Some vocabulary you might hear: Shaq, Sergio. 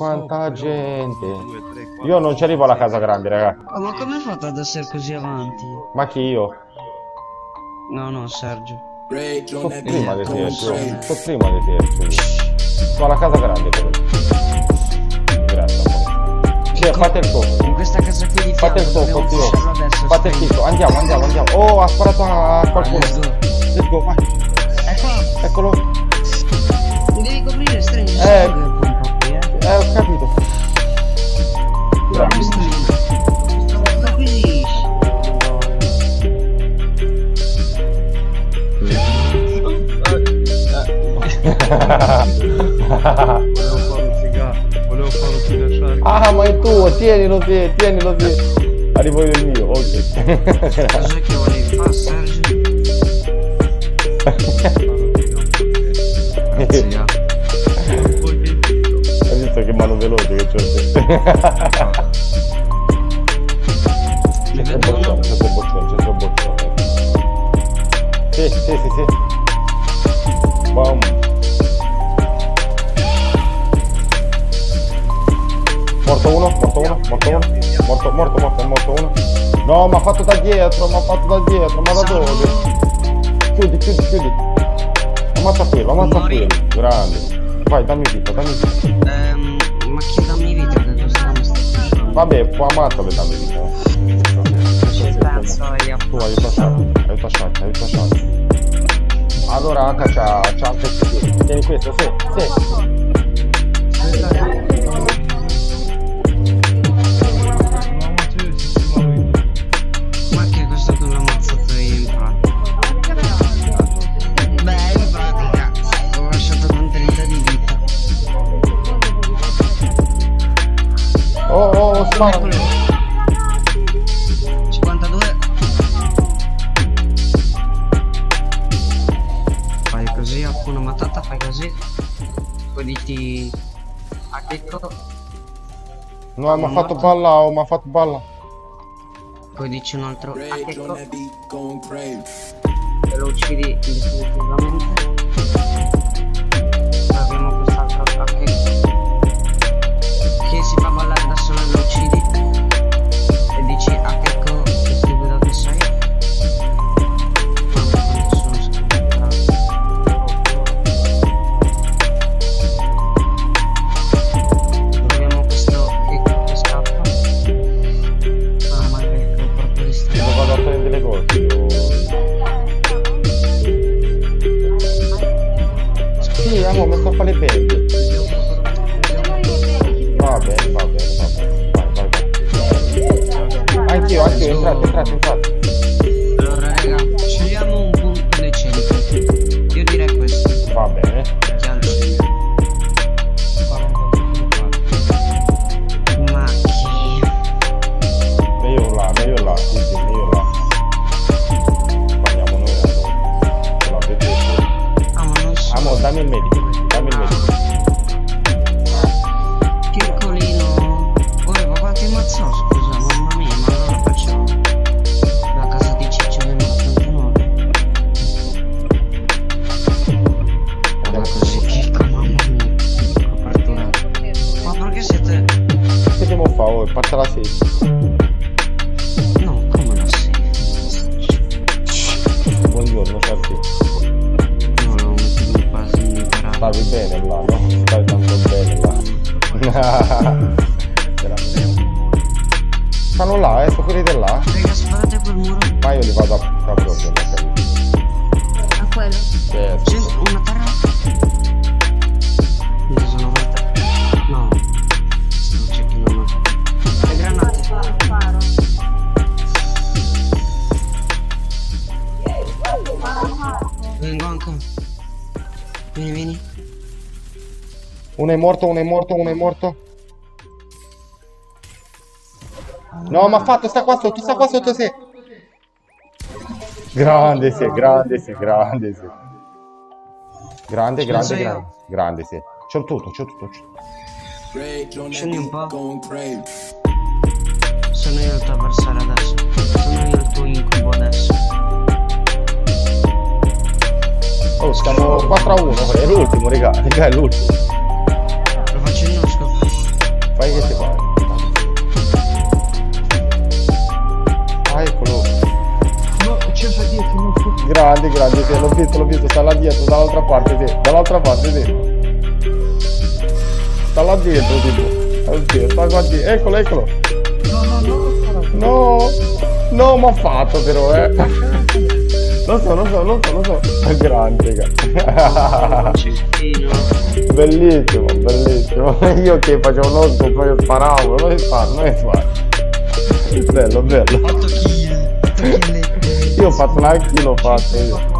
quanta gente. Io non ci arrivo alla casa grande, raga. Ma come hai fatto ad essere così avanti? Ma chi, io? No, no, Sergio. Sto prima di te, sto prima di te. Sto alla casa grande, però. Grazie, amore. Sì, fate il fuoco. In questa casa qui di fate il fuoco, tio. Fate il fico, andiamo, andiamo, andiamo. Oh, ha sparato a qualcuno. Let's go, vai. Eccolo. Devi coprire, stringi. Ho capito. Bravi. Volevo farlo figacciare. Ah, ma è tuo, tienilo te, tienilo te. Arrivo io il mio, ok. Cos'è che volevi fare, Sergio? Hai visto che mano veloce che c'ho? C'è un bottone, c'è un bottone, c'è un bottone. Sì. Bam. Morto uno. No, mi ha fatto da dietro, ma da dove? Chiudi. Ammazza quello, grande. Vai, dammi vita. Ma chi dammi vita che lo stiamo staccando? Vabbè, può ammazzare per dammi vita. Tu aiuta Shaq. Allora H c'ha anche il tieni questo, sì. Ma che è questo che l'ho ammazzato io in pratica? Oh, spara! 52! Fai così, alcuna matata, fai così. Poi ti... a checco. No, mi ha fatto balla, Poi dici un altro a checco. E lo uccidi definitivamente. Abbiamo quest'altro a checco che si fa ballare da solo e lo uccidi e dici a che cosa ti scrivi da che sei. Troviamo questo che scappa. Mamma mia, che ho portato di strada. Io vado a prendere le cose. Sì, amore, mi scappa le pelle. Va bene. Anch'io, entrate. Allora raga, scegliamo un punto decente. Io direi questo. Va bene. Ma chi? Meglio là, sì, meglio là. Parliamo noi adesso. La vedete. Ah, ma non so. Amore, dammi il medico. Parte la sesta. No, come la sesta? Buongiorno, certo. No, non mi passi in imparare. Stavi bene là, no? Stavi tanto bene là. Stanno là, sono quelli di là. Raga, sparate quel muro. Ma io li vado a proprio. A quello? Certo. C'è una terra? Vieni. Uno è morto. No, ma ha fatto, sta qua sotto sé. Grande sé. Grande. Grande sé. C'ho tutto. Scendi un po'. Sono io il tuo avversario adesso. Sono io il tuo incubo adesso. Oh, stiamo 4-1, è l'ultimo, raga, è l'ultimo. Lo faccio io, scopo. если vai quello. No, c'è un pacchetto. Grande, sì, l'ho visto, sta là dietro, dall'altra parte, sì. Sta là dietro, tipo. Oddio, sta qua dietro. Eccolo. No, m'ha fatto però, Lo so. È grande, raga. Bellissimo. Io che facevo un orco, poi sparavo, non è fatto. Bello. Io ho fatto un kg, ho fatto io.